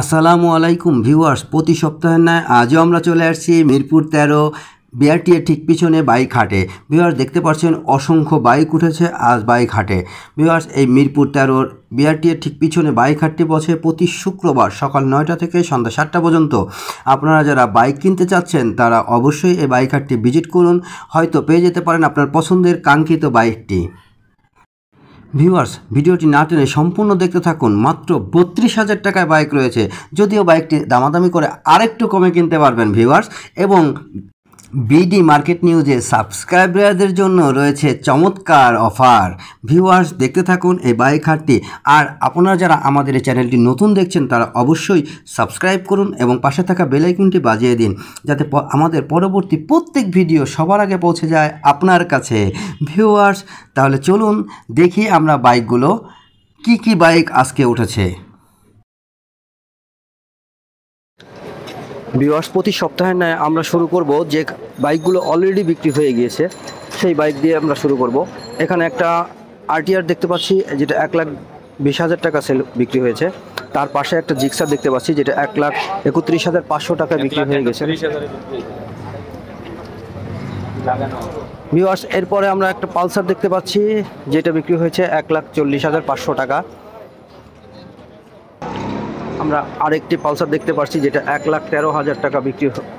আসসালামু আলাইকুম ভিউয়ার্স, প্রতি সপ্তাহের ন্যায় আজও আমরা চলে আসছি মিরপুর 13 BRTA ঠিক পিছনে বাইকহাটে। ভিউয়ার্স দেখতে পাচ্ছেন অসংখ্য বাইক উঠেছে আজ বাইকহাটে। ভিউয়ার্স এই মিরপুর 13 BRTA ঠিক পিছনে বাইকহাটটি বসে প্রতি শুক্রবার সকাল 9টা থেকে সন্ধ্যা 7টা পর্যন্ত। আপনারা যারা বাইক কিনতে চাচ্ছেন তারা অবশ্যই এই বাইকহাটটি ভিজিট করুন, হয়তো পেয়ে যেতে পারেন আপনার পছন্দের কাঙ্ক্ষিত বাইকটি। ভিউয়ার্স ভিডিওটি না টেনে সম্পূর্ণ দেখতে থাকুন। মাত্র 32,000 টাকায় বাইক রয়েছে, যদিও বাইকটি দামাদামি করে আরেকটু কমে কিনতে পারবেন ভিউয়ার্স। এবং BD মার্কেট নিউজে সাবস্ক্রাইবারদের জন্য রয়েছে চমৎকার অফার। ভিউয়ার্স দেখতে থাকুন এই বাইক হাটটি। আর আপনারা যারা আমাদের এই চ্যানেলটি নতুন দেখছেন তারা অবশ্যই সাবস্ক্রাইব করুন এবং পাশে থাকা বেল আইকনটি বাজিয়ে দিন, যাতে আমাদের পরবর্তী প্রত্যেক ভিডিও সবার আগে পৌঁছে যায় আপনার কাছে। ভিউয়ার্স তাহলে চলুন দেখি আমরা বাইকগুলো কি বাইক আজকে উঠেছে। ভিউয়ার্স প্রতি সপ্তাহে ন্যায় আমরা শুরু করব যে বাইকগুলো অলরেডি বিক্রি হয়ে গিয়েছে সেই বাইক দিয়ে আমরা শুরু করব। এখানে একটা RTR দেখতে পাচ্ছি, যেটা 1,20,000 টাকা সেল বিক্রি হয়েছে। তার পাশে একটা জিক্সার দেখতে পাচ্ছি, যেটা 1,31,500 টাকা বিক্রি হয়ে গেছে। ভিউয়ার্স এরপরে আমরা একটা পালসার দেখতে পাচ্ছি, যেটা বিক্রি হয়েছে 1,40,500 টাকা। আমরা আরেকটি পালসার দেখতে পাচ্ছি, যেটা 1,13,000 টাকা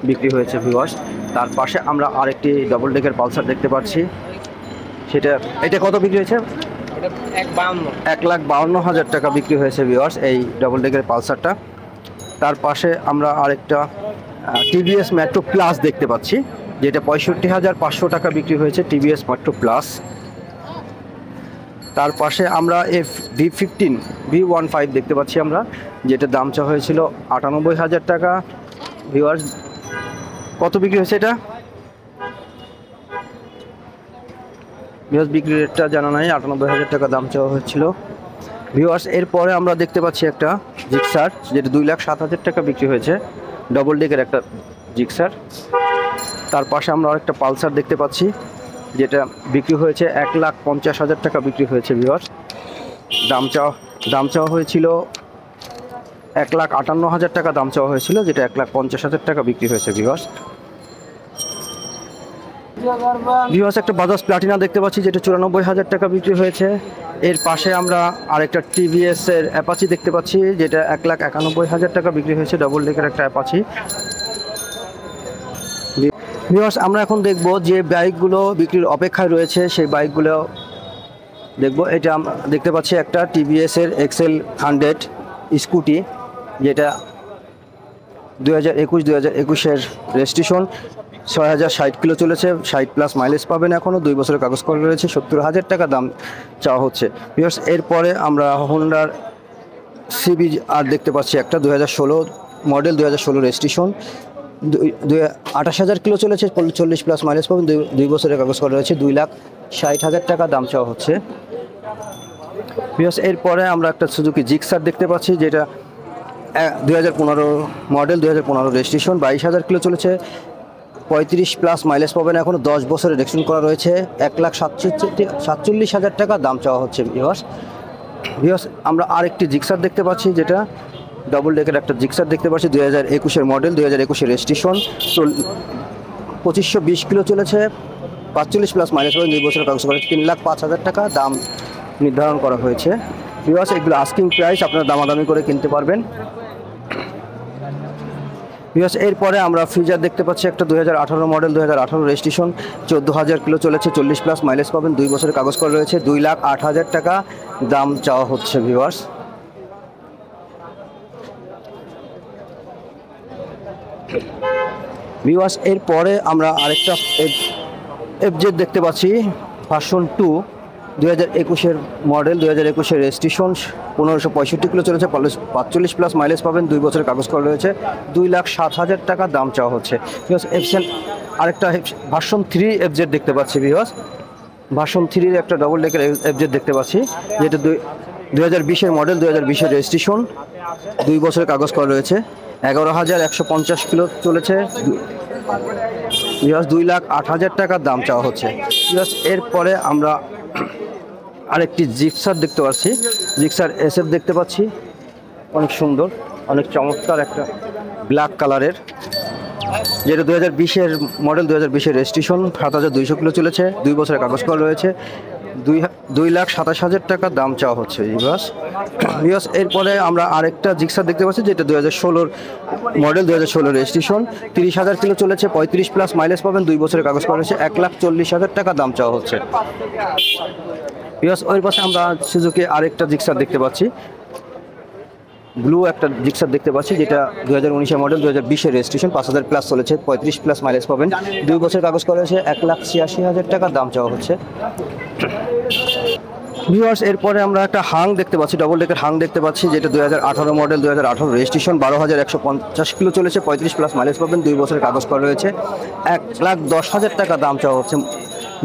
বিক্রি হয়েছে ভিউয়ার্স। তার পাশে আমরা আরেকটি ডবল ডেকের পালসার দেখতে পাচ্ছি, এটা কত বিক্রি হয়েছে? 1,52,000 টাকা বিক্রি হয়েছে ভিউয়ার্স এই ডবল ডেকের পালসারটা। তার পাশে আমরা আরেকটা TVS মেট্রো প্লাস দেখতে পাচ্ছি, যেটা 65,500 টাকা বিক্রি হয়েছে TVS মেট্রো প্লাস। তার পাশে আমরা V15 দেখতে পাচ্ছি আমরা, যেটা দাম চাওয়া হয়েছিল 98,000 টাকা। ভিউয়ার্স কত বিক্রি হয়েছে এটা? ভিউয়ার্স বিক্রি রেটটা জানা নাই, 98,000 টাকা দাম চাওয়া হয়েছিল ভিউয়ার্স। এরপরে আমরা দেখতে পাচ্ছি একটা জিক্সার, যেটা 2,07,000 টাকা বিক্রি হয়েছে, ডবল ডেকের একটা জিক্সার। তার পাশে আমরা আরেকটা পালসার দেখতে পাচ্ছি, যেটা বিক্রি হয়েছে 1,50,000 টাকা বিক্রি হয়েছে ভিউয়ার্স। দাম চাওয়া হয়েছিল 1,58,000 টাকা দাম চাওয়া হয়েছিল, যেটা 1,50,000 টাকা বিক্রি হয়েছে ভিউয়ার্স। ভিউয়ার্স একটা বাজাজ প্লাটিনা দেখতে পাচ্ছি, যেটা 94,000 টাকা বিক্রি হয়েছে। এর পাশে আমরা আরেকটা TVS এর অ্যাপাচি দেখতে পাচ্ছি, যেটা 1,91,000 টাকা বিক্রি হয়েছে, ডবল ডেকের একটা অ্যাপাচি। ভিউয়ার্স আমরা এখন দেখব যে বাইকগুলো বিক্রির অপেক্ষায় রয়েছে সেই বাইকগুলো দেখব। এটা আমরা দেখতে পাচ্ছি একটা TVS এর XL 100 স্কুটি, যেটা 2021-2021 রেজিস্ট্রেশন, 6,060 কিলো চলেছে, 60+ মাইলেজ পাবেন, এখনও 2 বছরের কাগজ করা রয়েছে, 70,000 টাকা দাম চাওয়া হচ্ছে ভিউয়ার্স। এরপরে আমরা হোন্ডার CBR দেখতে পাচ্ছি একটা 2016 মডেল, 2016 রেজিস্ট্রেশন, 28,000 কিলো চলেছে, 40+ মাইলেজ পাবেন, 2 বছরের কাগজ করা রয়েছে, 2,60,000 টাকা দাম চাওয়া হচ্ছে ভিউয়ার্স। এরপরে আমরা একটা সুজুকি জিক্সার দেখতে পাচ্ছি, যেটা 2015 মডেল, 2015 রেজিস্ট্রেশন, 22,000 কিলো চলেছে, 35+ মাইলেজ পাবেন, এখনও 10 বছরের রেজিস্ট্রেশন করা রয়েছে, 1,47,000 টাকা দাম চাওয়া হচ্ছে ভিউয়ার্স। আমরা আরেকটি জিক্সার দেখতে পাচ্ছি, যেটা ডবল ডেকের একটা জিক্সার দেখতে পাচ্ছি, 2021-এর মডেল, 2021-এর রেজিস্ট্রেশন, 2,520 কিলো চলেছে, 45+ মাইলেজ পাবেন, 2 বছরের কাগজ করা, 3,05,000 টাকা দাম নির্ধারণ করা হয়েছে ভিউয়ার্স। এগুলো আস্কিং প্রাইস, আপনারা দামাদামি করে কিনতে পারবেন ভিউয়ার্স। এরপরে আমরা ফিজার দেখতে পাচ্ছি একটা 2018 মডেল, 2018 রেজিস্ট্রেশন, 14,000 কিলো চলেছে, 40+ মাইলেজ পাবেন, 2 বছরের কাগজ করা রয়েছে, 2,08,000 টাকা দাম চাওয়া হচ্ছে ভিউয়ার্স। ভিউয়ার্স এরপরে আমরা আরেকটা FZ দেখতে পাচ্ছি, ভার্সন 2, 2021-এর মডেল, 2021-এর রেজিস্ট্রেশন, 1,565 কিলো চলেছে, 45+ মাইলেজ পাবেন, 2 বছরের কাগজ করা রয়েছে, 2,07,000 টাকা দাম চাওয়া হচ্ছে ভিউয়ার্স। আরেকটা ভার্সন 3 FZ দেখতে পাচ্ছি ভিউয়ার্স, ভার্সন 3-র একটা ডবল ডেকের FZ দেখতে পাচ্ছি, যেটা 2020-এর মডেল, 2020-এর রেজিস্ট্রেশন, 2 বছরের কাগজ করা রয়েছে, 11,150 কিলো চলেছে, 2,08,000 টাকার দাম চাওয়া হচ্ছে ভিউয়ার্স। এরপরে আমরা আরেকটি জিক্সার দেখতে পাচ্ছি, জিক্সার SF দেখতে পাচ্ছি, অনেক সুন্দর, অনেক চমৎকার একটা ব্ল্যাক কালারের, যেটা 2020-এর মডেল, 2020-এর রেজিস্ট্রেশন, 7,200 কিলো চলেছে, 2 বছরের কাগজ কল রয়েছে, 2,27,000 টাকা দাম চাওয়া হচ্ছে এই বাস। এরপরে আমরা আরেকটা জিক্সার দেখতে পাচ্ছি, যেটা 2016 মডেল, 2016 রেজিস্ট্রেশন, 30,000 কিলো চলেছে, 35+ মাইলেজ পাবেন, 2 বছরের কাগজ করা হয়েছে, 1,40,000 টাকা দাম চাওয়া হচ্ছে। বিকজ ওই পাশে আমরা সুজুকি আরেকটা জিক্সার দেখতে পাচ্ছি, ব্লু একটা জিক্সার দেখতে পাচ্ছি, যেটা 2019-এর মডেল, 2020-এর রেজিস্ট্রেশন, 5,000+ চলেছে, 35+ মাইলেজ পাবেন, 2 বছরের কাগজ করা হয়েছে, 1,86,000 টাকা দাম চাওয়া হচ্ছে। ভিউয়ার্স এরপরে আমরা একটা হাং দেখতে পাচ্ছি, ডবল ডেকের হাং দেখতে পাচ্ছি, যেটা 2018 মডেল, 2018 রেজিস্ট্রেশন, 12,150 কিলো চলেছে, 35+ মাইলেজ পাবেন, 2 বছরের কাগজ করা রয়েছে, 1,10,000 টাকা দাম চাওয়া হচ্ছে।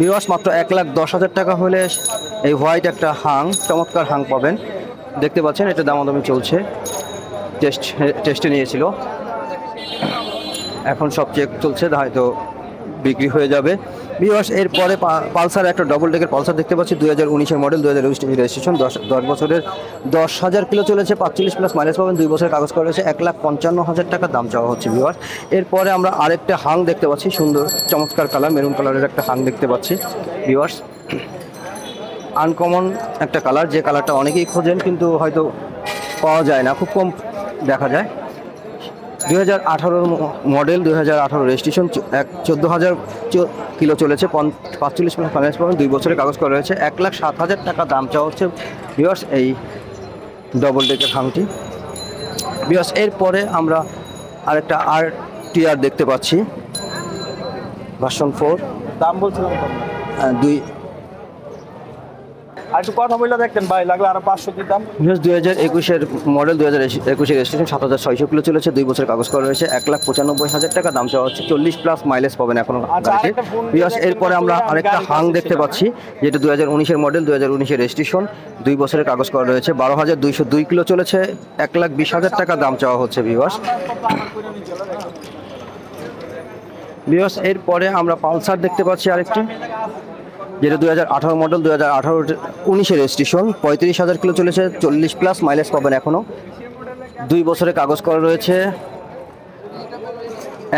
ভিউয়ার্স মাত্র 1,10,000 টাকা হলে এই হোয়াইট একটা হাং, চমৎকার হাং পাবেন, দেখতে পাচ্ছেন এটা দামাদামি চলছে, টেস্টে নিয়েছিল, এখন সব চেক চলছে, হয়তো বিক্রি হয়ে যাবে। ভিউয়ার্স এরপরে পালসার একটা ডবল ডেকের পালসার দেখতে পাচ্ছি, 2019-এর মডেল, 2020-এর রেজিস্ট্রেশন, 10 বছরের, 10,000 কিলো চলেছে, 45+ মাইলেজ পাবেন, 2 বছরের কাগজ করা হয়েছে, 1,55,000 টাকা দাম চাওয়া হচ্ছে। ভিউয়ার্স এরপরে আমরা আরেকটা হাং দেখতে পাচ্ছি, সুন্দর চমৎকার কালার, মেরুন কালারের একটা হাং দেখতে পাচ্ছি। ভিউয়ার্স আনকমন একটা কালার, যে কালারটা অনেকেই খোঁজেন কিন্তু হয়তো পাওয়া যায় না, খুব কম দেখা যায়। 2018 মডেল, 2018 রেজিস্ট্রেশন, 14,000 কিলো চলেছে, 45 ফাইন্যান্স পাবেন, 2 বছরের কাগজ করা রয়েছে, 1,07,000 টাকা দাম চাওয়া হচ্ছে। ভিউয়ার্স এই ডবল ডেকের হাংটি। ভিউয়ার্স এরপরে আমরা আরেকটা RTR দেখতে পাচ্ছি, ভার্সন 4, দাম বলছিলাম 2, আর একটু কথা বললে দেখতেন ভাই, লাগলে আরো 500 দিতাম। 2021-এর মডেল, 2021-এর রেজিস্ট্রেশন, 7,600 কিলো চলেছে, 2 বছরের কাগজ করা রয়েছে, 1,95,000 টাকা দাম চাওয়া হচ্ছে, 40+ মাইলেজ পাবেন এখন। এরপরে আমরা আরেকটা হাং দেখতে পাচ্ছি, যেটা 2019-এর মডেল, 2019-এর রেজিস্ট্রেশন, 2 বছরের কাগজ করা রয়েছে, 12,202 কিলো চলেছে, 1,20,000 টাকা দাম চাওয়া হচ্ছে। ভিউয়ার্স এরপরে আমরা পালসার দেখতে পাচ্ছি আরেকটি, যেটা 2018 মডেল, 2019-এর রেজিস্ট্রেশন, 35,000 কিলো চলেছে, 40+ মাইলেজ পাবেন এখনও, 2 বছরের কাগজ করা রয়েছে,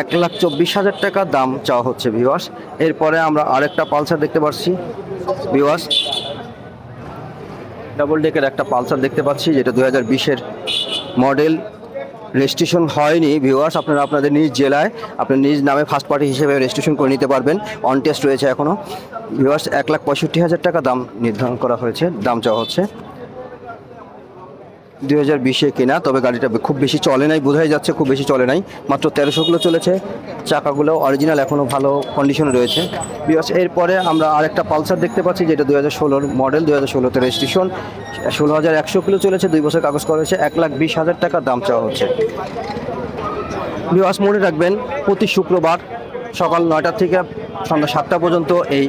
1,24,000 টাকা দাম চাওয়া হচ্ছে। ভিউয়ার্স এরপরে আমরা আরেকটা পালসার দেখতে পাচ্ছি, ভিউয়ার্স ডাবল ডেকের একটা পালসার দেখতে পাচ্ছি, যেটা 2020-এর মডেল, রেজিস্ট্রেশন হয়নি। ভিউয়ার্স আপনারা আপনাদের নিজ জেলায় আপনার নিজ নামে ফার্স্ট পার্টি হিসেবে রেজিস্ট্রেশন করে নিতে পারবেন, অন টেস্ট রয়েছে এখনও। ভিউয়ার্স 1,65,000 টাকা দাম নির্ধারণ করা হয়েছে, দাম চাওয়া হচ্ছে। 2020-এ কেনা, তবে গাড়িটা খুব বেশি চলে নাই, বোঝাই যাচ্ছে খুব বেশি চলে নাই, মাত্র 1300 কিলো চলেছে, চাকাগুলো অরিজিনাল এখনও ভালো কন্ডিশনে রয়েছে। ভিউয়ার্স এরপরে আমরা আরেকটা পালসার দেখতে পাচ্ছি, যেটা 2016 মডেল, 2016-তে রেজিস্ট্রেশন, 16,100 কিলো চলেছে, 2 বছর কাগজ করা হয়েছে, 1,20,000 টাকা দাম চাওয়া হচ্ছে। ভিউয়ার্স মনে রাখবেন, প্রতি শুক্রবার সকাল 9টা থেকে সন্ধ্যা 7টা পর্যন্ত এই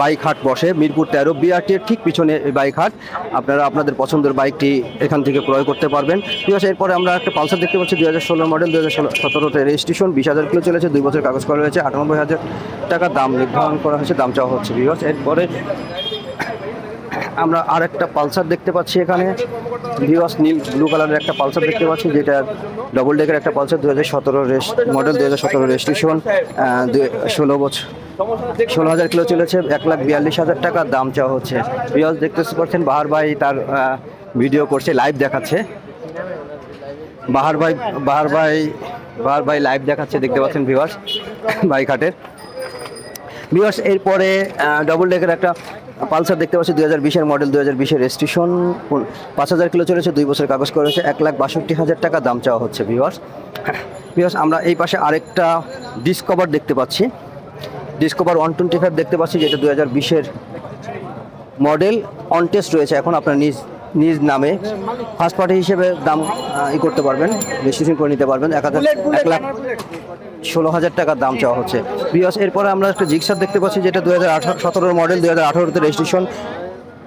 বাইকহাট বসে, মিরপুর 13 BRTA-র ঠিক পিছনে এই বাইকহাট। আপনারা আপনাদের পছন্দের বাইকটি এখান থেকে ক্রয় করতে পারবেন। ঠিক আছে, এরপরে আমরা একটা পালসার দেখতে পাচ্ছি, 2016 মডেল, 2017-তে রেজিস্ট্রেশন, 20,000 কিলো চলেছে, 2 বছর কাগজ করা হয়েছে, 98,000 টাকা দাম নির্ধারণ করা হয়েছে, দাম চাওয়া হচ্ছে। ঠিক আছে, এরপরে আমরা আর একটা পালসার দেখতে পাচ্ছি এখানে, ভিউয়ার্স নীল ব্লু কালারের একটা পালসার দেখতে পাচ্ছি, যেটা ডবল ডেকের একটা পালসার, 2017 মডেল, 2017 রেজিস্ট্রেশন, 16 বছর, 16,000 কিলো চলেছে, 1,42,000 টাকা দাম চাওয়া হচ্ছে। ভিউয়ার্স দেখতে পাচ্ছেন বাহার ভাই তার ভিডিও করছে, লাইভ দেখাচ্ছে, বাহার ভাই লাইভ দেখাচ্ছে, দেখতে পাচ্ছেন ভিউয়ার্স বাইকহাটের। ভিউয়ার্স এরপরে ডবল ডেকের একটা পালসার দেখতে পাচ্ছি, 2020-এর মডেল, 2020-এর রেজিস্ট্রেশন, 5,000 কিলো চলেছে, 2 বছরের কাগজ করা হয়েছে, 1,62,000 টাকা দাম চাওয়া হচ্ছে। ভিউয়ার্স আমরা এই পাশে আরেকটা ডিসকভার দেখতে পাচ্ছি, ডিসকভার 125 দেখতে পাচ্ছি, যেটা 2020-এর মডেল, অন টেস্ট রয়েছে এখন, আপনার নিজ নামে ফার্স্ট পার্টি হিসেবে দাম করতে পারবেন, রেজিস্ট্রেশন করে নিতে পারবেন, 1,16,000 টাকা দাম চাওয়া হচ্ছে। বিএস এরপরে আমরা একটা জিক্সার দেখতে পাচ্ছি, যেটা 2017 মডেল, 2018-তে রেজিস্ট্রেশন,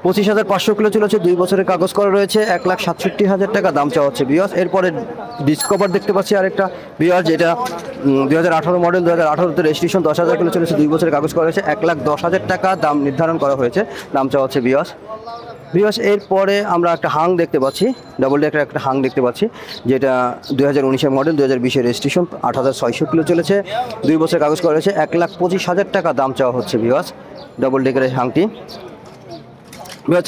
25,500 কিলো চলেছে, 2 বছরের কাগজ করা রয়েছে, 1,67,000 টাকা দাম চাওয়া হচ্ছে। বিএস এরপরে ডিসকভার দেখতে পাচ্ছি আরেকটা, বিএস যেটা 2018 মডেল, 2018-তে রেজিস্ট্রেশন, 10,000 কিলো চলেছে, 2 বছরের কাগজ করা হয়েছে, 1,10,000 টাকা দাম নির্ধারণ করা হয়েছে, দাম চাওয়া হচ্ছে। বিএস বিভাস এরপরে আমরা একটা হাং দেখতে পাচ্ছি, ডাবল ডেকের একটা হাং দেখতে পাচ্ছি, যেটা 2019-এর মডেল, 2020-এর রেজিস্ট্রেশন, 8,600 কিলো চলেছে, 2 বছরের কাগজ করা হয়েছে, 1,25,000 টাকা দাম চাওয়া হচ্ছে বিভাস ডাবল ডেকের হাংটি। বিভাস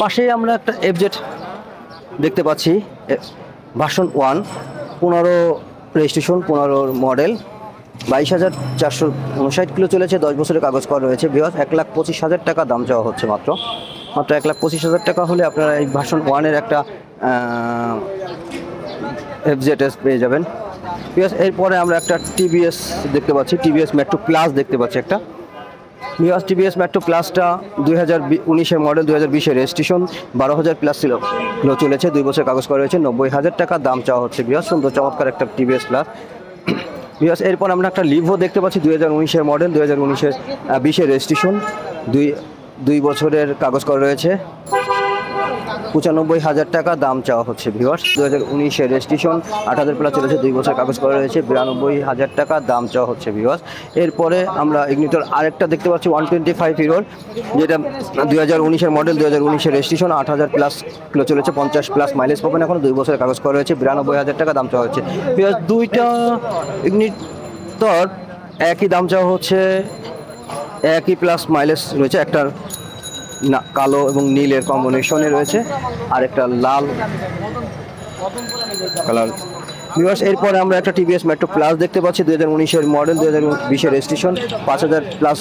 পাশেই আমরা একটা FZ দেখতে পাচ্ছি, ভার্সন 1, 15 রেজিস্ট্রেশন, 15 মডেল, 22,459 কিলো চলেছে, 10 বছরের কাগজ করা রয়েছে বিভাস, 1,25,000 টাকা দাম চাওয়া হচ্ছে। মাত্র 1,25,000 টাকা হলে আপনারা এই ভার্সন 1-এর একটা FZS পেয়ে যাবেন। বিভাস এরপরে আমরা একটা TVS দেখতে পাচ্ছি, TVS মেট্রো প্লাস দেখতে পাচ্ছি একটা। বিভাস TVS মেট্রো প্লাসটা 2019-এর মডেল, 2020-এর রেজিস্ট্রেশন, 12,000 প্লাস কিলো চলেছে, 2 বছরের কাগজ করা রয়েছে, 90,000 টাকা দাম চাওয়া হচ্ছে বিভাস। সুন্দর চমৎকার একটা TVS প্লাস। বিভাস এরপর আমরা একটা লিভো দেখতে পাচ্ছি, 2019-এর মডেল, 2019-20-এর রেজিস্ট্রেশন, 2 বছরের কাগজ করা রয়েছে, 95,000 টাকা দাম চাওয়া হচ্ছে ভিউয়ার্স। 2019-এর রেজিস্ট্রেশন, 8,000 প্লাস চলেছে, 2 বছরের কাগজ করা রয়েছে, 92,000 টাকা দাম চাওয়া হচ্ছে ভিউয়ার্স। এরপরে আমরা ইগনিটর আরেকটা দেখতে পাচ্ছি, 125 Hero, যেটা 2019-এর মডেল, 2019-এর রেজিস্ট্রেশন, 8,000 প্লাস কিলো চলেছে, 50 প্লাস মাইলেজ পাবেন এখন, 2 বছরের কাগজ করা রয়েছে, 92,000 টাকা দাম চাওয়া হচ্ছে ভিউয়ার্স। দুইটা ইগনিটর একই দাম চাওয়া হচ্ছে, একই প্লাস মাইলেজ রয়েছে, একটা না কালো এবং নীলের কম্বিনেশনে রয়েছে, আর একটা লাল কালার। ভিউয়ার্স এরপরে আমরা একটা TVS মেট্রো প্লাস দেখতে পাচ্ছি, 2019-এর মডেল, 2020-এর রেজিস্ট্রেশন, 5,000 প্লাস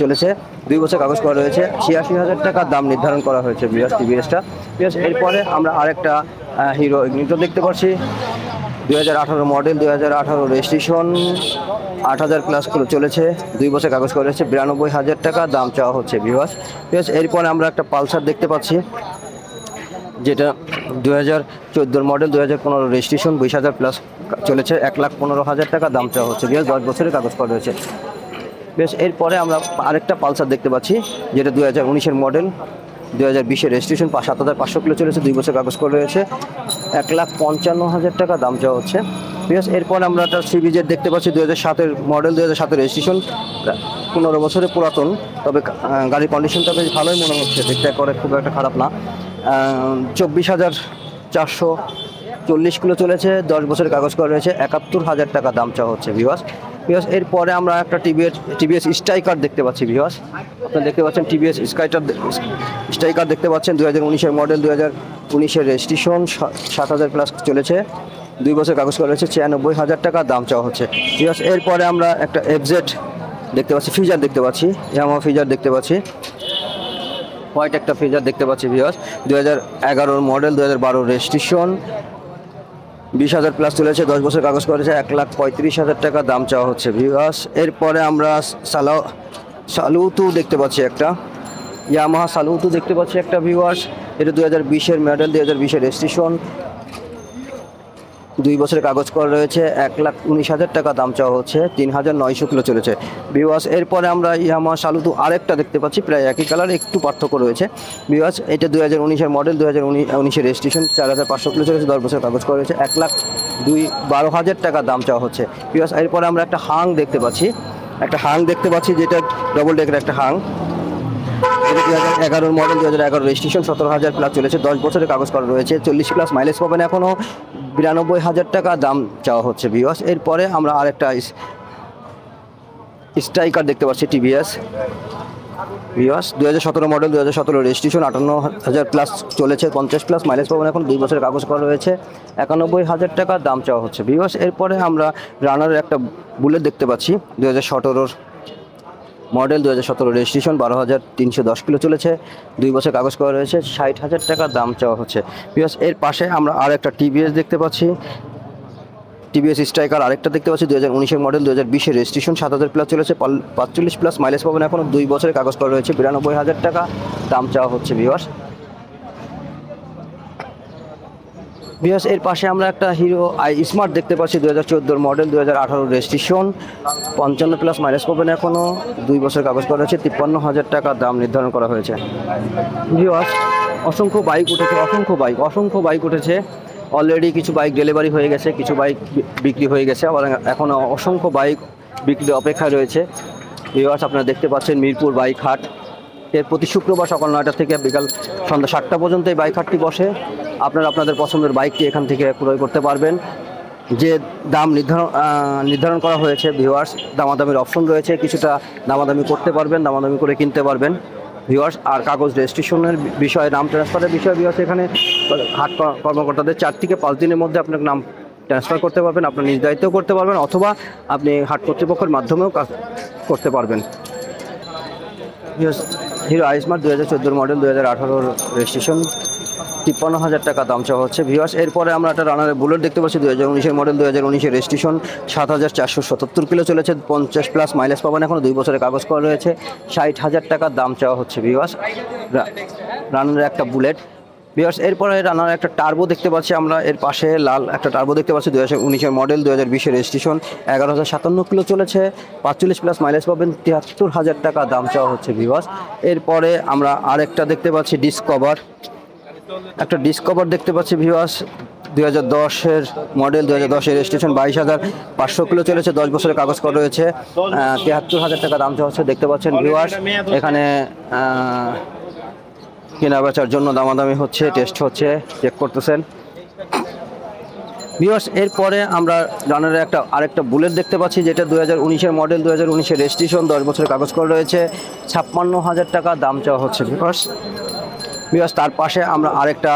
চলেছে, 2 বছর কাগজ করা রয়েছে, 86,000 টাকার দাম নির্ধারণ করা হয়েছে ভিউয়ার্স TVSটা। ভিউয়ার্স এরপরে আমরা আরেকটা হিরো ইগনিটর দেখতে পাচ্ছি, 2018 মডেল, 2018 রেজিস্ট্রেশন, 8,000 প্লাস চলেছে, 2 বছর কাগজ করা হয়েছে, 92,000 টাকা দাম চাওয়া হচ্ছে ভিউয়ার্স। এরপরে আমরা একটা পালসার দেখতে পাচ্ছি, যেটা 2014 মডেল, 2015 রেজিস্ট্রেশন, 20,000 প্লাস চলেছে, 1,15,000 টাকা দাম চাওয়া হচ্ছে ভিউয়ার্স, 10 বছরের কাগজ করা হয়েছে। বেশ এরপরে আমরা আরেকটা পালসার দেখতে পাচ্ছি, যেটা 2019-এর মডেল, 2020-এর রেজিস্ট্রেশন, 7,500 কিলো চলেছে, 2 বছর কাগজ করা রয়েছে, 1,55,000 টাকা দাম চাওয়া হচ্ছে বিভাস। এরপর আমরা একটা সিরিজের দেখতে পাচ্ছি, 2007-এর মডেল, 2007-এর রেজিস্ট্রেশন, 15 বছরের পুরাতন, তবে গাড়ির কন্ডিশনটা বেশ ভালোই মনে হচ্ছে, দেখতে করে খুব একটা খারাপ না, 24,440 কিলো চলেছে, 10 বছরের কাগজ করা রয়েছে, 71,000 টাকা দাম চাওয়া হচ্ছে বিভাস। এরপরে আমরা একটা TVS স্ট্রাইকার দেখতে পাচ্ছি ভিউয়ার্স, আপনারা দেখতে পাচ্ছেন TVS স্ট্রাইকার দেখতে পাচ্ছেন, 2019-এর মডেল, 2019-এর রেজিস্ট্রেশন, 7,000 প্লাস চলেছে, 2 বছর কাগজ করা হয়েছে, 96,000 টাকা দাম চাওয়া হচ্ছে ভিউয়ার্স। এরপরে আমরা একটা FZ দেখতে পাচ্ছি, ফিজার দেখতে পাচ্ছি, ইয়ামাহা ফিজার দেখতে পাচ্ছি, হোয়াইট একটা ফিজার দেখতে পাচ্ছি ভিউয়ার্স, 2011-র মডেল, 2012 রেজিস্ট্রেশন, 20,000 প্লাস চলেছে, 10 বছর কাগজ করেছে, 1,35,000 টাকা দাম চাওয়া হচ্ছে ভিউয়ার্স। এরপরে আমরা সালুতু দেখতে পাচ্ছি, একটা ইয়ামাহা সালুতু দেখতে পাচ্ছি একটা ভিউয়ার্স, এটা 2020-এর মডেল, 2020-এর রেজিস্ট্রেশন, 2 বছরের কাগজ করা রয়েছে, 1,19,000 টাকা দাম চাওয়া হচ্ছে, 3,900 কিলো চলেছে ভিউয়ার্স। এরপরে আমরা ইয়ামাহা সালুতু আরেকটা দেখতে পাচ্ছি, প্রায় একই কালার, একটু পার্থক্য রয়েছে ভিউয়ার্স, এটা 2019-এর মডেল, 2019-এর রেজিস্ট্রেশন, 4,500 কিলো চলেছে, 10 বছর কাগজ করা রয়েছে, 1,12,000 টাকা দাম চাওয়া হচ্ছে ভিউয়ার্স। এরপরে আমরা একটা হাং দেখতে পাচ্ছি, যেটা ডাবল ডেকের একটা হাং, 2011-র মডেল, 2011 রেজিস্ট্রেশন, 17,000 প্লাস চলেছে, 10 বছরের কাগজ করা রয়েছে, 40 প্লাস মাইলেজ পাবেন এখনও, 92,000 টাকা দাম চাওয়া হচ্ছে ভিউয়ার্স। এরপরে আমরা আরেকটা স্ট্রাইকার দেখতে পাচ্ছি, TVS viewers, 2017 model, 2017 registration, 58,000 plus চলেছে, 50 প্লাস মাইলেজ পাবেন এখন, 2 বছরের কাগজ করা রয়েছে, 91,000 টাকা দাম চাওয়া হচ্ছে ভিউয়ার্স। এরপরে আমরা রানারের একটা বুলেট দেখতে পাচ্ছি, 2017-র মডেল, 2017 রেজিস্ট্রেশন, 12,310 কিলো চলেছে, 2 বছর কাগজ করা রয়েছে, 60,000 টাকা দাম চাওয়া হচ্ছে বিকজ। এর পাশে আমরা আর একটা TVS দেখতে পাচ্ছি, TVS স্ট্রাইকার আরেকটা দেখতে পাচ্ছি, 2019-এর মডেল, 2020-এর রেজিস্ট্রেশন, 7,000 প্লাস চলেছে, 45 প্লাস মাইলেজ পাবেন এখন, 2 বছরের কাগজ করা রয়েছে, 92,000 টাকা দাম চাওয়া হচ্ছে বিকজ। এর পাশে আমরা একটা হিরো স্মার্ট দেখতে পাচ্ছি, 2014 মডেল, 2018 রেজিস্ট্রেশন, 55 প্লাস মাইলেজ পাবেন এখনও, 2 বছর কাগজ করা হয়েছে, 53,000 টাকা দাম নির্ধারণ করা হয়েছে ভিউয়ার্স। অসংখ্য বাইক উঠেছে অলরেডি, কিছু বাইক ডেলিভারি হয়ে গেছে, কিছু বাইক বিক্রি হয়ে গেছে, আবার এখনও অসংখ্য বাইক বিক্রির অপেক্ষায় রয়েছে ভিউয়ার্স। আপনারা দেখতে পাচ্ছেন মিরপুর বাইকহাট, এর প্রতি শুক্রবার সকাল 9টা থেকে বিকাল সন্ধ্যা 7টা পর্যন্ত এই বাইক হাটটি বসে। আপনারা আপনাদের পছন্দের বাইকটি এখান থেকে ক্রয় করতে পারবেন। যে দাম নির্ধারণ করা হয়েছে ভিউয়ার্স, দামাদামির অপশন রয়েছে, কিছুটা দামাদামি করতে পারবেন, দামাদামি করে কিনতে পারবেন ভিউয়ার্স। আর কাগজ রেজিস্ট্রেশনের বিষয়ে, নাম ট্রান্সফারের বিষয়ে ভিউয়ার্স এখানে হাট কর্মকর্তাদের 4 থেকে 5 দিনের মধ্যে আপনার নাম ট্রান্সফার করতে পারবেন, আপনার নিজ দায়িত্বেও করতে পারবেন, অথবা আপনি হাট কর্তৃপক্ষের মাধ্যমেও কাজ করতে পারবেন। হিরো আইসমার 2014 মডেল, 2018 রেজিস্ট্রেশন, 53,000 টাকা দাম চাওয়া হচ্ছে ভিউয়ার্স। এরপরে আমরা একটা রানারে বুলেট দেখতে পাচ্ছি, 2019 মডেল, 2019 রেজিস্ট্রেশন, 7,477 কিলো চলেছে, 50+ মাইলেজ পাবেন, এখন 2 বছরের কাগজ করা রয়েছে, 60,000 টাকা দাম চাওয়া হচ্ছে ভিউয়ার্স। রানারে একটা বুলেট ভিউয়ার্স। এরপরে রানার একটা টার্বো দেখতে পাচ্ছি আমরা, এর পাশে লাল একটা টার্বো দেখতে পাচ্ছি, 2019 মডেল, 2020 রেজিস্ট্রেশন, 11,057 কিলো চলেছে, 45+ মাইলেজ পাবেন, 73,000 টাকা দাম চাওয়া হচ্ছে ভিউয়ার্স। এরপরে আমরা আরেকটা দেখতে পাচ্ছি ডিসকভার, একটা ডিসকভার দেখতে পাচ্ছি ভিউয়ার্স, 2010-এর মডেল, 2010-এর রেজিস্ট্রেশন, 22,500 কিলো চলেছে, 10 বছরের কাগজ করা রয়েছে, 73,000 টাকা দাম চাওয়া হচ্ছে। দেখতে পাচ্ছেন ভিউয়ার্স এখানে কেনা বেচার জন্য দামাদামি হচ্ছে, টেস্ট হচ্ছে, চেক করতেছেন ভিউয়ার্স। এরপরে আমরা রানারে আরেকটা বুলেট দেখতে পাচ্ছি, যেটা 2019-এর মডেল, 2019-এর রেজিস্ট্রেশন, 10 বছরের কাগজ করা রয়েছে, 56,000 টাকা দাম চাওয়া হচ্ছে ভিউয়ার্স। তার পাশে আমরা আরেকটা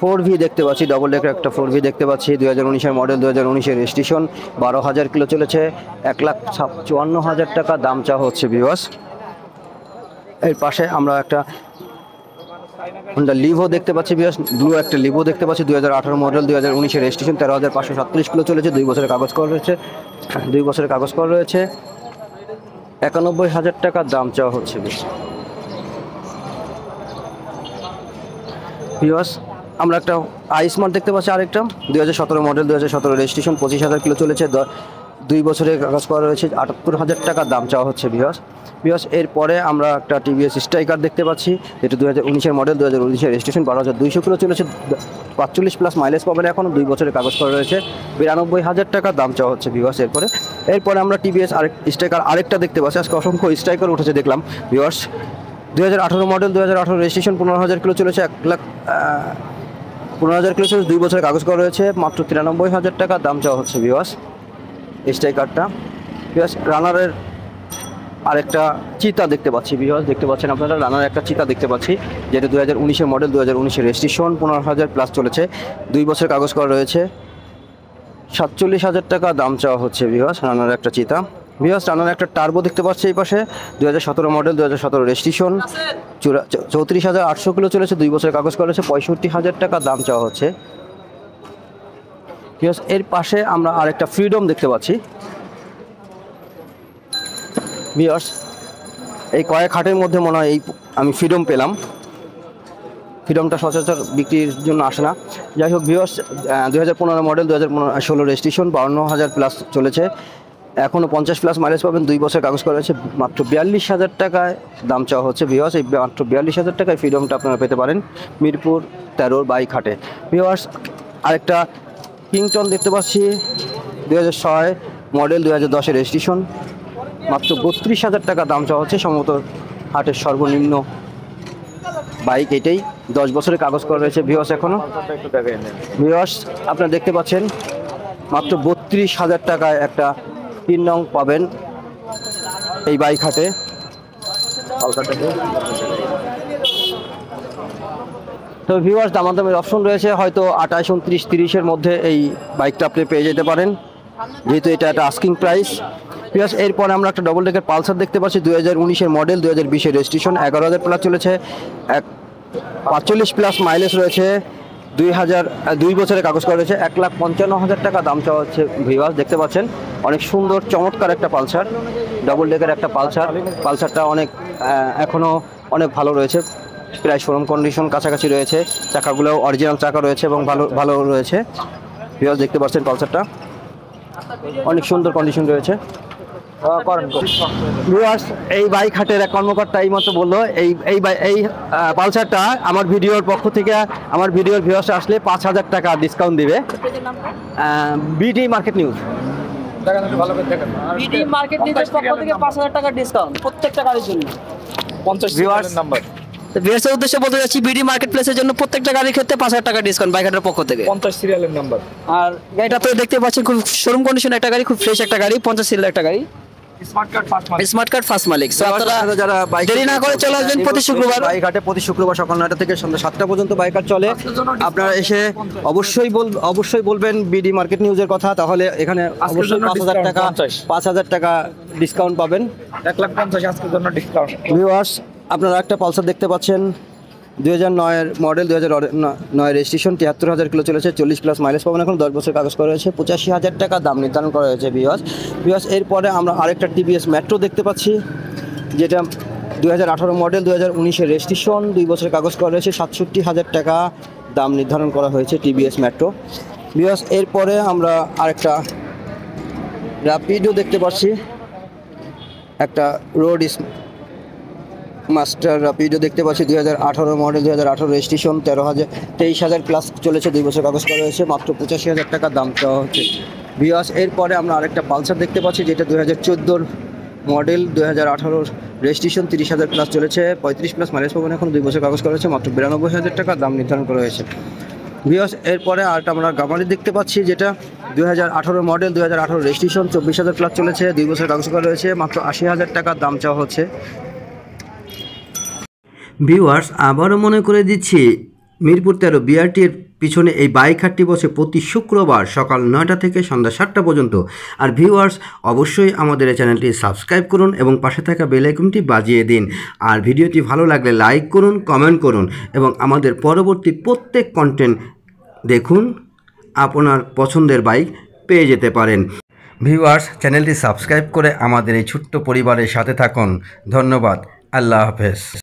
4V দেখতে পাচ্ছি, ডবল ডেকের একটা 4V দেখতে পাচ্ছি, 2019-এর মডেল, 2019-এর রেজিস্ট্রেশন, 12,000 কিলো চলেছে, 1,54,000 টাকা দাম চাওয়া হচ্ছে ভিউয়ার্স। এর পাশে আমরা একটা লিভো দেখতে পাচ্ছি ভিউয়ার্স, ব্লু একটা লিভো দেখতে পাচ্ছি, 2018 মডেল, 2019-এর রেজিস্ট্রেশন, 13,547 কিলো চলেছে, 2 বছরের কাগজ করা রয়েছে, 91,000 টাকা দাম চাওয়া হচ্ছে ভিউয়ার্স। আমরা একটা আইসমার্ট দেখতে পাচ্ছি, আরেকটা 2017 মডেল, 2017 রেজিস্ট্রেশন, 25,000 কিলো চলেছে, 2 বছরের কাগজ করা রয়েছে, 78,000 টাকা দাম চাওয়া হচ্ছে ভিউয়ার্স। এরপরে আমরা একটা টিভিএস স্ট্রাইকার দেখতে পাচ্ছি, যেটা 2019-এর মডেল, 2019-এর রেজিস্ট্রেশন, 12,200 কিলো চলেছে, 45+ মাইলেজ পাবেন, এখন 2 বছরের কাগজ করা রয়েছে, 92,000 টাকা দাম চাওয়া হচ্ছে ভিউয়ার্স। এরপরে আমরা টিভিএস স্ট্রাইকার আরেকটা দেখতে পাচ্ছি, আজকে অসংখ্য স্ট্রাইকার উঠেছে দেখলাম ভিউয়ার্স। 2018 মডেল, 2018 রেজিস্ট্রেশন, 15,000 কিলো চলেছে, 15,000 কিলো চলেছে, 2 বছরের কাগজ করা রয়েছে, মাত্র 93,000 টাকা দাম চাওয়া হচ্ছে ভিউয়ার্স স্ট্রাইকারটা ভিউয়ার্স। রানারের আরেকটা চিতা দেখতে পাচ্ছি ভিউয়ার্স, দেখতে পাচ্ছেন আপনারা রানার একটা চিতা দেখতে পাচ্ছি, যেটা 2019-এর মডেল, 2019-এর রেজিস্ট্রেশন, 15,000+ চলেছে, 2 বছর কাগজ করা রয়েছে, 47,000 টাকা দাম চাওয়া হচ্ছে ভিউয়ার্স রানার একটা চিতা ভিউয়ার্স। রানার একটা টার্বো দেখতে পাচ্ছি এই পাশে, 2017 মডেল, 2017 রেজিস্ট্রেশন, 34,800 কিলো চলেছে, 2 বছরের কাগজ করা রয়েছে, 65,000 টাকা দাম চাওয়া হচ্ছে ভিউয়ার্স। এর পাশে আমরা আরেকটা ফ্রিডম দেখতে পাচ্ছি ভিউয়ার্স, এই কয়েক হাটের মধ্যে মনে হয় এই আমি ফ্রিডম পেলাম, ফ্রিডমটা সচরাচর বিক্রির জন্য আসে না। যাই হোক ভিউয়ার্স, 2015 মডেল, 2016 রেজিস্ট্রেশন, 52,000+ চলেছে, এখনও 50+ মাইলেজ পাবেন, 2 বছর কাগজ করা হয়েছে, মাত্র 42,000 টাকায় দাম চাওয়া হচ্ছে ভিউয়ার্স। এই মাত্র 42,000 টাকায় ফ্রিডমটা আপনারা পেতে পারেন মিরপুর 13 বাইকহাটে ভিউয়ার্স। আরেকটা কিংটন দেখতে পাচ্ছি, 2006 মডেল, 2010-এর রেজিস্ট্রেশন, মাত্র 32,000 টাকা দাম চাওয়া হচ্ছে, সম্ভবত হাটের সর্বনিম্ন বাইক এটাই, 10 বছরের কাগজ করা রয়েছে ভিউয়ার্স, এখনও ভিউয়ার্স আপনারা দেখতে পাচ্ছেন মাত্র 32,000 টাকায় একটা 3 নং পাবেন এই বাইক হাটে। তো ভিউয়ার্স দামাদামের অপশন রয়েছে, হয়তো 28, 29, 30-এর মধ্যে এই বাইকটা আপনি পেয়ে যেতে পারেন, যেহেতু এটা একটা আস্কিং প্রাইস ভিউয়ার্স। এরপরে আমরা একটা ডবল ডেকের পালসার দেখতে পাচ্ছি, 2019-এর মডেল, 2020-এর রেজিস্ট্রেশন, 11,000+ চলেছে, 45+ মাইলেজ রয়েছে, 2 বছরের কাগজ করা রয়েছে, 1,55,000 টাকা দাম চাওয়া হচ্ছে ভিউয়ার্স। দেখতে পাচ্ছেন অনেক সুন্দর চমৎকার একটা পালসার, ডবল ডেকের একটা পালসার, পালসারটা অনেক এখনও অনেক ভালো রয়েছে, প্রায় শোরুম কন্ডিশন কাছাকাছি রয়েছে, চাকাগুলোও অরিজিনাল চাকা রয়েছে এবং ভালো ভালো রয়েছে ভিউয়ার্স। দেখতে পাচ্ছেন পালসারটা অনেক সুন্দর কন্ডিশন রয়েছে ভিউয়ার্স। এই বাইক হাটের এক কর্মকর্তা এই মতো বললো, এই পালসারটা আমার ভিডিওর পক্ষ থেকে আমার ভিডিওর ভিউয়ার্স আসলে 5,000 টাকা ডিসকাউন্ট দিবে, বিডি মার্কেট নিউজ। দেখেন একটু ভালো করে দেখেন। বিডি মার্কেট নিউজের পক্ষ থেকে 5000 টাকা ডিসকাউন্ট প্রত্যেকটা গাড়ির জন্য 50 ভিউয়ার্স নাম্বার। তো ভিউয়ার্সের উদ্দেশ্যে বলতে যাচ্ছি বিডি মার্কেট প্লেসের জন্য প্রত্যেকটা গাড়ির ক্ষেত্রে 5000 টাকা ডিসকাউন্ট বাইকহাটের পক্ষ থেকে 50 সিরিয়ালের নাম্বার। আর গাড়িটা তো দেখতে পাচ্ছেন খুব শোরুম কন্ডিশন একটা গাড়ি, খুব ফ্রেশ একটা গাড়ি, 50 সিরিয়াল একটা গাড়ি, স্মার্ট কার্ড ফার্স্ট মালিক। সো আপনারা যারা বাইক দেরি না করে চলে আসবেন প্রতি শুক্রবার বাইকহাটে, প্রতি শুক্রবার সকাল 9টা থেকে সন্ধ্যা 7টা পর্যন্ত বাইকহাট চলে। আপনারা এসে অবশ্যই বলবেন বিডি মার্কেট নিউজের কথা, তাহলে এখানে অবশ্যই 5000 টাকা ডিসকাউন্ট পাবেন, 150,000 আজকের জন্য ডিসকাউন্ট। ভিউয়ার্স আপনারা একটা পালসার দেখতে পাচ্ছেন 2009 এর মডেল, 2009 এর রেজিস্ট্রেশন, 73000 কিলো চলেছে, 40 প্লাস মাইলেজ পাবেন, এখন 10 বছর কাগজ করা হয়েছে, 85000 টাকা দাম নির্ধারণ করা হয়েছে। ভিউয়ার্স এরপরে আমরা আরেকটা টিভিএস মেট্রো দেখতে পাচ্ছি, যেটা 2018 মডেল, 2019 এর রেজিস্ট্রেশন, 2 বছর কাগজ করা হয়েছে, 67000 টাকা দাম নির্ধারণ করা হয়েছে টিভিএস মেট্রো। ভিউয়ার্স এরপরে আমরা আরেকটা র্যাপিডো দেখতে পাচ্ছি, একটা রোড মাস্টার র্যাপিডো দেখতে পাচ্ছি, 2018 মডেল, 2018 রেজিস্ট্রেশন, 23,000 প্লাস চলেছে, 2 বছর কাগজ করা হয়েছে, মাত্র 85,000 টাকা দাম দেওয়া হচ্ছে। ভিউয়ার্স এরপরে আমরা আরেকটা পালসার দেখতে পাচ্ছি, যেটা 2014 মডেল, 2018 রেজিস্ট্রেশন, 30,000 প্লাস চলেছে, 35 প্লাস মাইলেজ পাবেন, এখন 2 বছর কাগজ করা হয়েছে, মাত্র 92,000 টাকা দাম নির্ধারণ করা হয়েছে। ভিউয়ার্স এরপরে আরেকটা আমরা গামারি দেখতে পাচ্ছি, যেটা 2018 মডেল, 2018 রেজিস্ট্রেশন, 24,000 প্লাস চলেছে, 2 বছর কাগজ করা হয়েছে, মাত্র 80,000 টাকা দাম চাওয়া হচ্ছে। ভিউয়ার্স আবারও মনে করে দিচ্ছি মিরপুর 13 BRTA এর পিছনে এই বাইকহাটটি বসে প্রতি শুক্রবার সকাল 9টা থেকে সন্ধ্যা 7টা পর্যন্ত। আর ভিউয়ার্স অবশ্যই আমাদের এই চ্যানেলটি সাবস্ক্রাইব করুন এবং পাশে থাকা বেল আইকনটি বাজিয়ে দিন। আর ভিডিওটি ভালো লাগলে লাইক করুন, কমেন্ট করুন এবং আমাদের পরবর্তী প্রত্যেক কন্টেন্ট দেখুন, আপনার পছন্দের বাইক পেয়ে যেতে পারেন। ভিউয়ার্স চ্যানেলটি সাবস্ক্রাইব করে আমাদের এই ছোট্ট পরিবারের সাথে থাকুন। ধন্যবাদ, আল্লাহ হাফেজ।